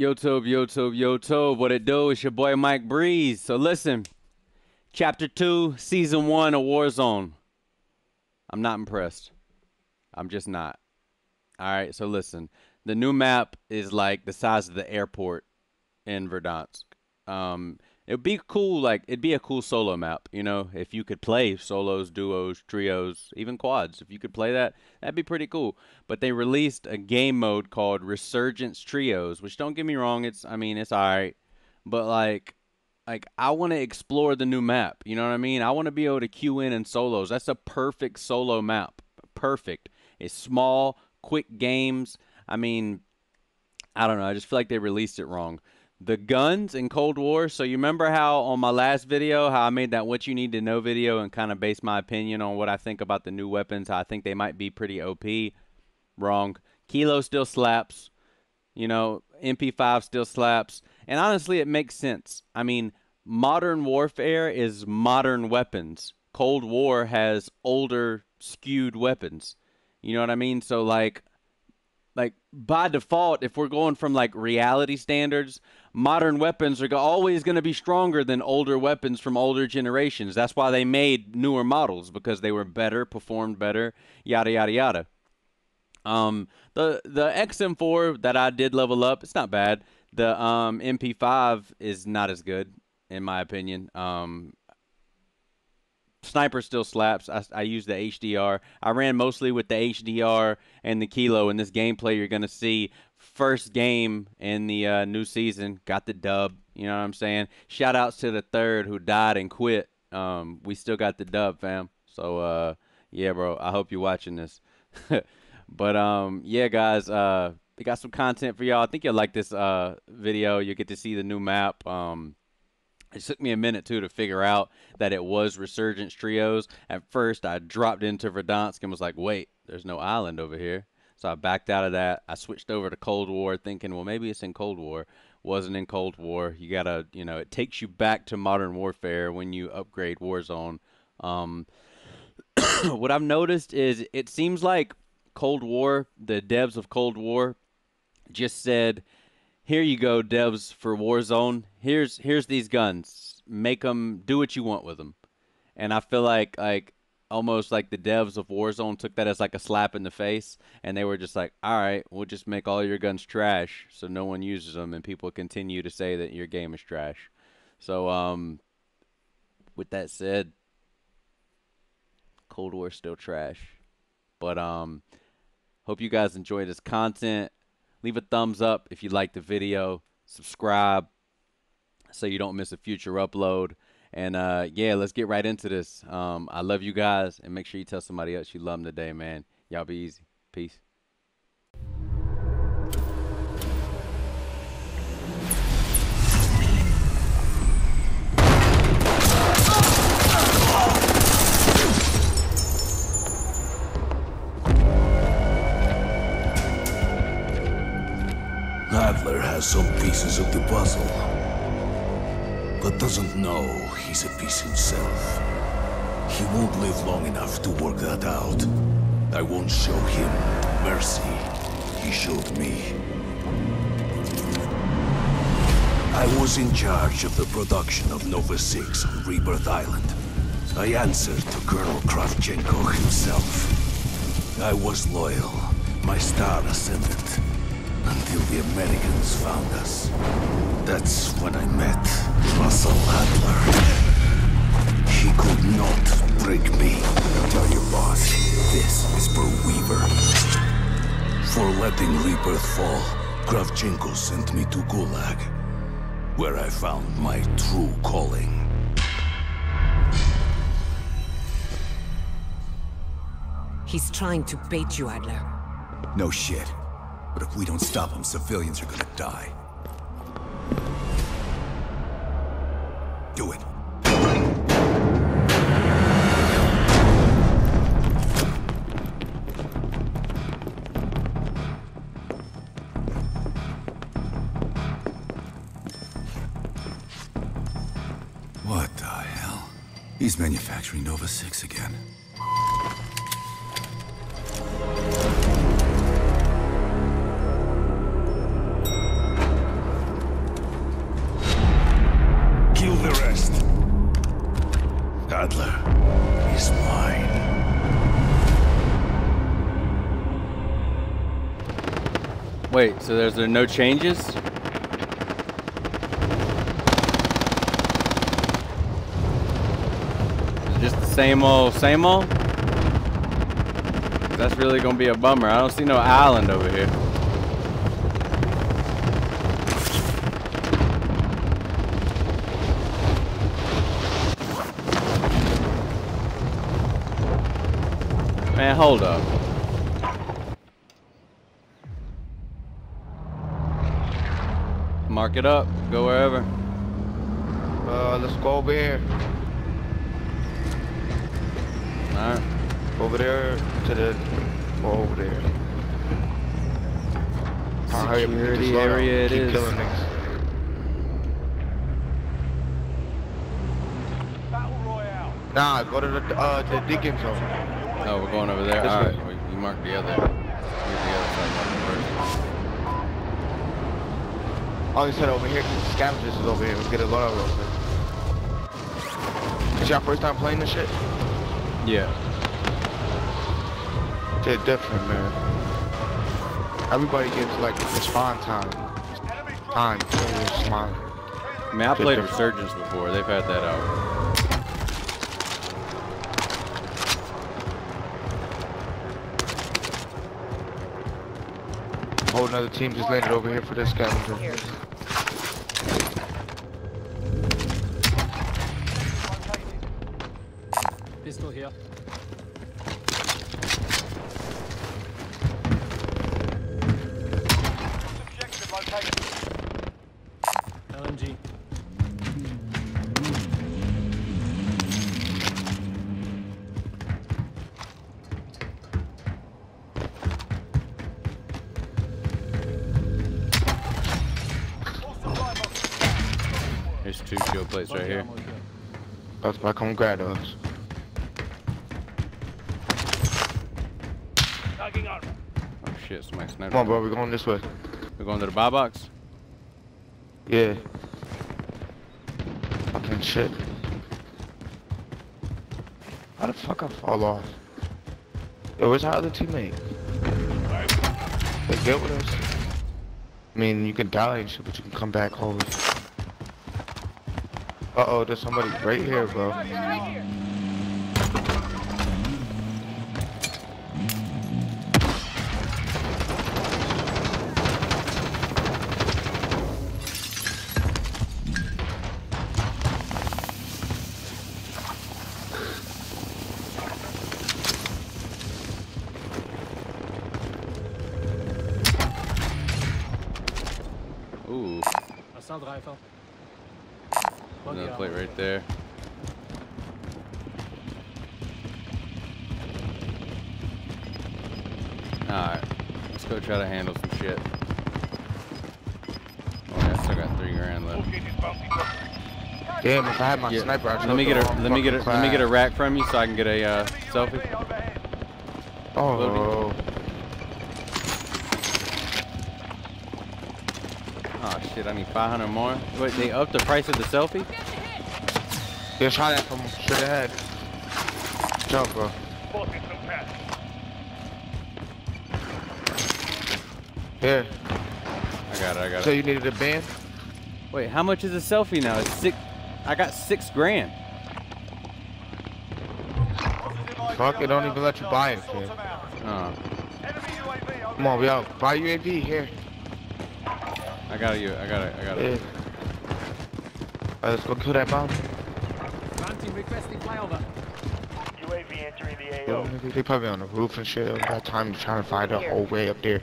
Yo, Tobe, what it do? It's your boy Mike Breeze. So listen, Chapter 2, Season 1 of Warzone. I'm not impressed. I'm just not. Alright, so listen. The new map is like the size of the airport in Verdansk. It'd be cool, like, it'd be a cool solo map, you know, if you could play solos, duos, trios, even quads. If you could play that, that'd be pretty cool. But they released a game mode called Resurgence Trios, which, don't get me wrong, it's all right. But, like I want to explore the new map, you know what I mean? I want to be able to queue in solos. That's a perfect solo map. Perfect. It's small, quick games. I mean, I don't know. I just feel like they released it wrong. The guns in Cold War. So you remember how on my last video, how I made that what you need to know video and kind of based my opinion on what I think about the new weapons. How I think they might be pretty OP. Wrong. Kilo still slaps. You know, MP5 still slaps. And honestly, it makes sense. I mean, Modern Warfare is modern weapons. Cold War has older, skewed weapons. You know what I mean? So like by default, if we're going from like reality standards, modern weapons are always going to be stronger than older weapons from older generations. That's why they made newer models, because they were better, performed better, yada yada yada. The XM4 that I did level up, it's not bad. The MP5 is not as good, in my opinion. Sniper still slaps. I use the HDR. I ran mostly with the HDR and the Kilo in this gameplay. You're going to see first game in the new season. Got the dub. You know what I'm saying? Shout outs to the third who died and quit. We still got the dub, fam. So, yeah, bro, I hope you're watching this. But, yeah, guys, we got some content for y'all. I think you'll like this video. You'll get to see the new map. It took me a minute, too, to figure out that it was Resurgence Trios. At first, I dropped into Verdansk and was like, wait, there's no island over here. So I backed out of that. I switched over to Cold War thinking, well, maybe it's in Cold War. Wasn't in Cold War. You got to, you know, it takes you back to Modern Warfare when you upgrade Warzone. What I've noticed is it seems like Cold War, the devs of Cold War just said, here you go, devs for Warzone. Here's these guns. Make them do what you want with them. And I feel like almost like the devs of Warzone took that as like a slap in the face, and they were just like, all right, we'll just make all your guns trash so no one uses them, and people continue to say that your game is trash. So with that said, Cold War's still trash. But hope you guys enjoy this content. Leave a thumbs up if you like the video. Subscribe so you don't miss a future upload. And, yeah, let's get right into this. I love you guys, and make sure you tell somebody else you love them today, man. Y'all be easy. Peace. Adler has some pieces of the puzzle, but doesn't know he's a piece himself. He won't live long enough to work that out. I won't show him mercy. He showed me. I was in charge of the production of Nova 6 on Rebirth Island. I answered to Colonel Kravchenko himself. I was loyal. My star ascended. Until the Americans found us. That's when I met Russell Adler. He could not break me. Tell your boss, this is for Weaver. For letting Rebirth fall, Kravchenko sent me to Gulag, where I found my true calling. He's trying to bait you, Adler. No shit. But if we don't stop him, civilians are gonna die. Do it. What the hell? He's manufacturing Nova 6 again. Wait, so there's no changes? Just the same old? That's really gonna be a bummer. I don't see no island over here. Man, hold up. Mark it up. Go wherever. Let's go over here. Alright. Over there to the... Well, over there. Security area it is. Keep killing things. Battle Royale. Nah, go to the Deacon zone. No, we're going over there. Alright, you mark the other. Here's the other side. I always head over here because the scavengers is over here. Let's get a load over here. Is y'all first time playing this shit? Yeah. They're different, man. Everybody gets like respawn time. I mean, I played Resurgence before. They've had that out. A whole another team just landed over here for this scavenger. Pistol here. LMG. There's two shield plates right here. I was about to come grab us. Shit, somebody sniped. Come on, bro, we're going this way. We're going to the buy box? Yeah. Fucking shit. How the fuck I fall off? Yo, where's our other teammate? They get with us. I mean, you can die and shit, but you can come back home. Uh-oh, there's somebody right here, bro. Another plate right there. Alright, let's go try to handle some shit. Oh yeah, I still got 3 grand left. Damn, if I had my sniper, I'd let me get a rack from you so I can get a selfie. Oh. Oh shit, I need 500 more. Wait, they upped the price of the selfie? Yeah, shot at from straight ahead. Jump, bro. Here. I got it. So you needed a band? Wait, how much is a selfie now? It's six. I got 6 grand. Fuck, it don't even let you buy it, man. Oh. Come on, we out. Buy UAV here. I got it. Alright, let's go kill that bomb. Mountain requesting flyover. UAV entering the AO. They probably on the roof and shit. They got time to try and find the whole way up there.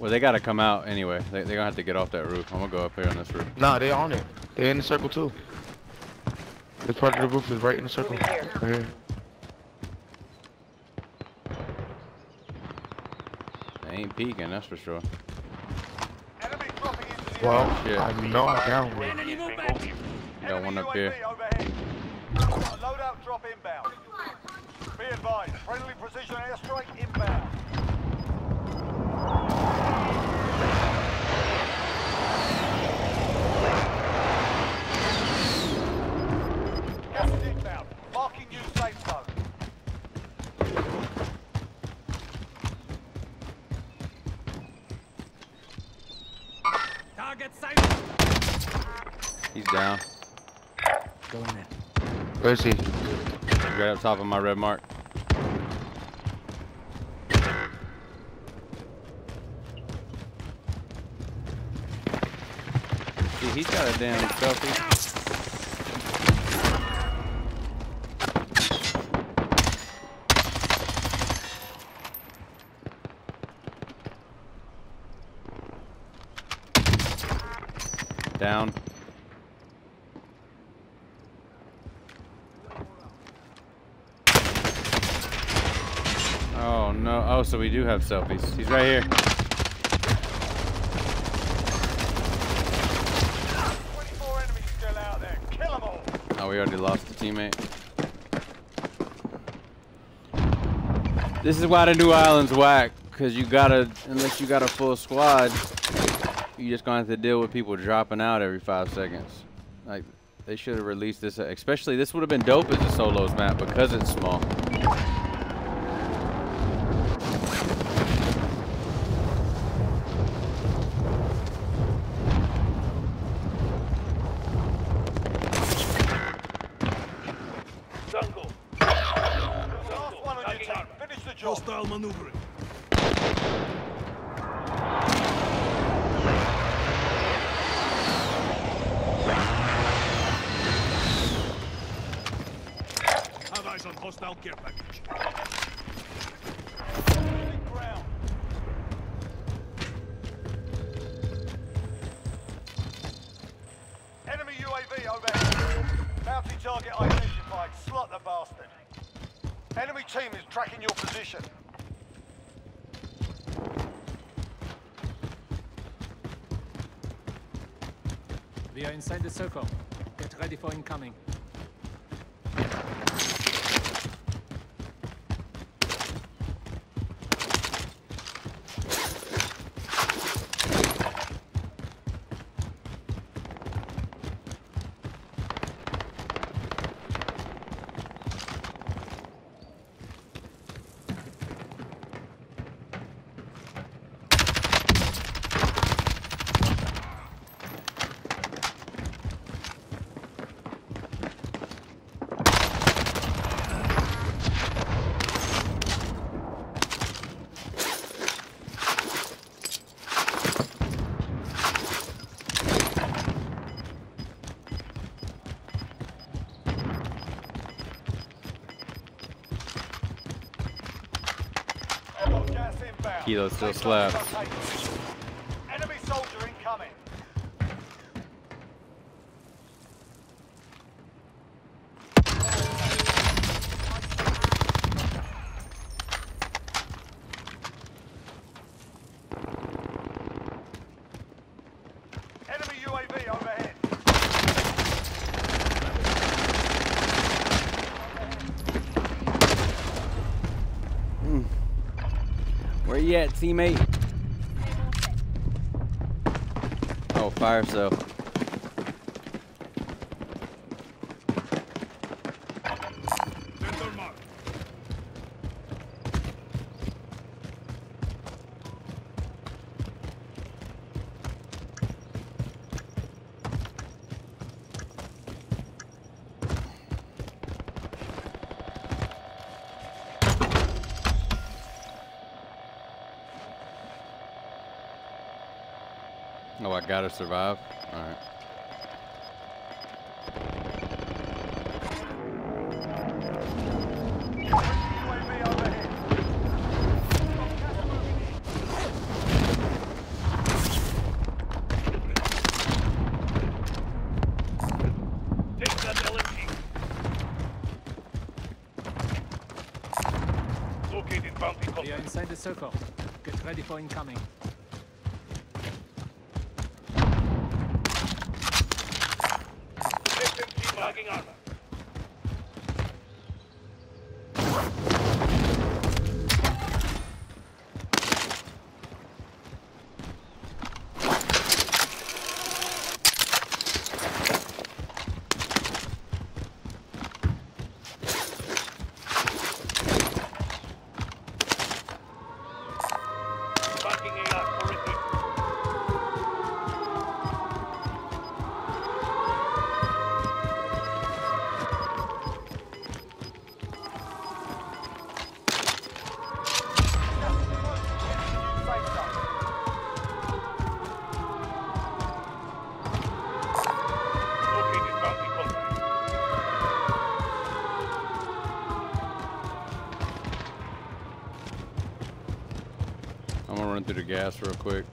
Well, they gotta come out anyway. They're gonna have to get off that roof. I'm gonna go up here on this roof. Nah, they on it. They're in the circle too. This part of the roof is right in the circle. Right here. They ain't peeking, that's for sure. Well, yeah. I know I got one. Got one up here. Loadout drop inbound. Be advised, friendly precision airstrike inbound. Gas is inbound. Marking new safe zone. He's down. Going in. Where is he? Right up top of my red mark. Dude, he's got a damn selfie. Down. Oh no, oh, so we do have selfies. He's right here. Oh, we already lost a teammate. This is why the new island's whack, because you gotta, unless you got a full squad, you just gonna have to deal with people dropping out every 5 seconds. Like, they should have released this, especially this would have been dope as a solos map because it's small. We are inside the circle. Get ready for incoming. Kilo still slaps. Enemy soldier incoming. Enemy UAV overhead. Where you at, teammate? Oh, fire cell. Oh, I gotta survive? Alright. We are inside the circle. Get ready for incoming. run through the gas real quick.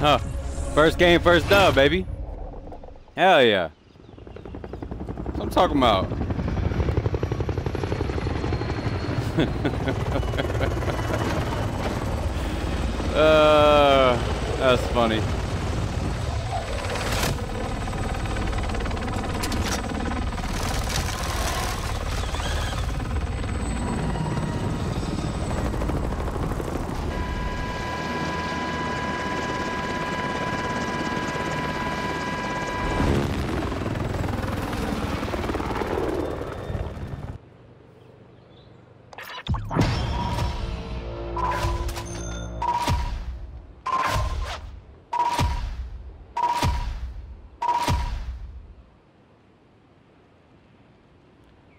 Huh. First game, first dub, baby. Hell yeah. That's what I'm talking about. That's funny.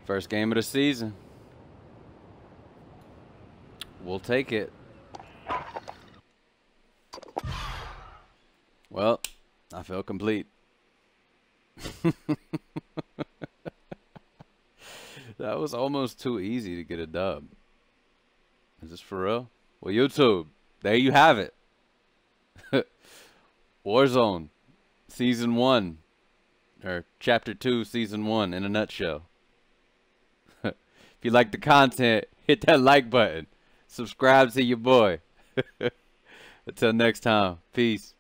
First game of the season. We'll take it. Well, I feel complete. That was almost too easy to get a dub. Is this for real? Well, YouTube, there you have it. Warzone Season 1. Or Chapter 2, Season 1 in a nutshell. If you like the content, hit that like button. Subscribe to your boy. Until next time, peace.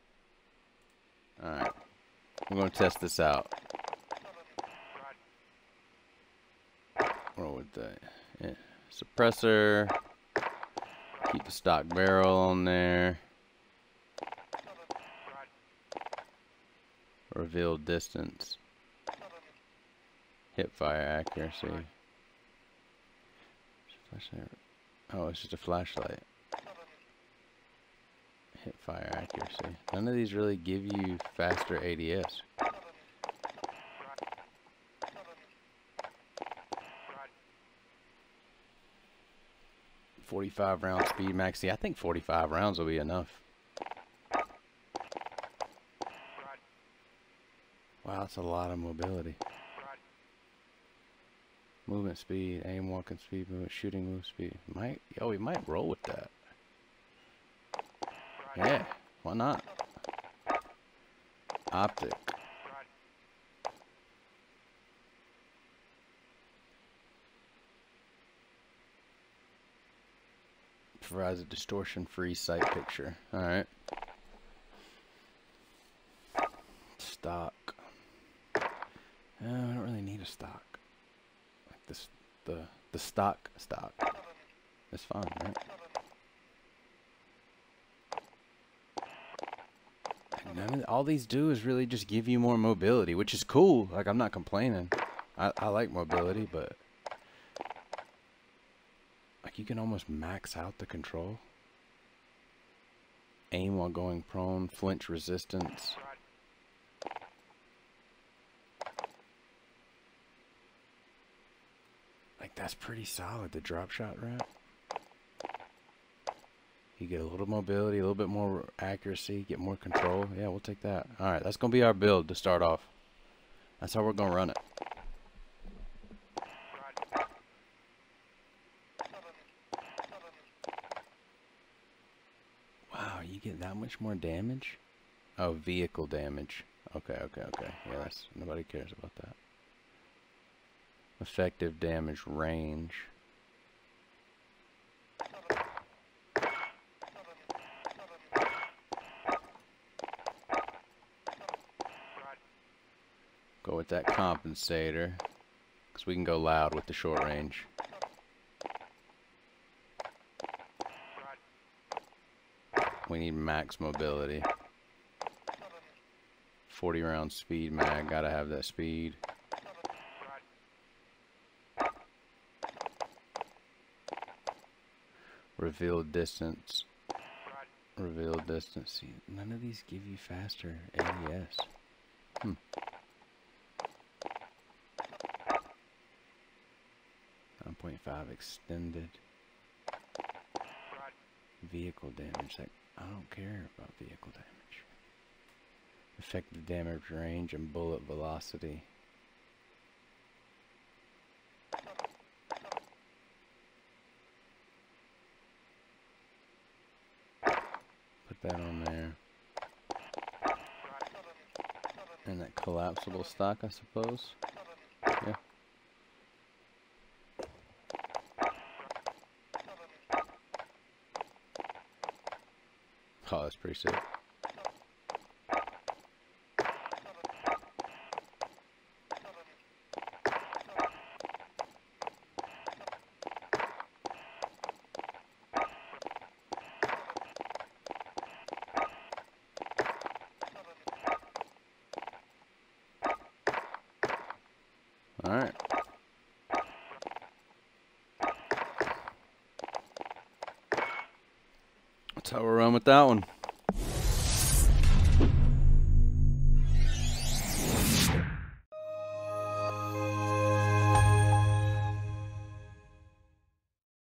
All right, we're going to test this out. Roll with that. Yeah. Suppressor. Keep the stock barrel on there. Reveal distance. Hip fire accuracy. Oh, it's just a flashlight. Hip fire accuracy. None of these really give you faster ADS. .45 round speed max. See, I think 45 rounds will be enough. Wow, that's a lot of mobility. Movement speed, aim, walking speed, movement, shooting, move speed. Might, yo, we might roll with that. Yeah, why not? optic. Provides a distortion-free sight picture. All right. Stock. I don't really need a stock. Like this, the stock. It's fine, right? None of, all these do is really just give you more mobility, which is cool. Like, I'm not complaining. I like mobility, but like you can almost max out the control. Aim while going prone, flinch resistance. Like, that's pretty solid, the drop shot route. You get a little mobility, a little bit more accuracy, get more control. Yeah, we'll take that. All right, that's going to be our build to start off. That's how we're going to run it. Wow, you get that much more damage? Oh, vehicle damage. Okay, okay, okay. Yeah, that's, nobody cares about that. Effective damage range. Go with that compensator, because we can go loud with the short range. We need max mobility. 40 round speed mag, gotta have that speed. Revealed distance. Revealed distance. See, none of these give you faster ADS. Hmm. Extended vehicle damage. Like, I don't care about vehicle damage. Effective damage range and bullet velocity. Put that on there. And that collapsible stock, I suppose. Yeah. Oh, that's pretty sick. All right. That's how we're running with that one.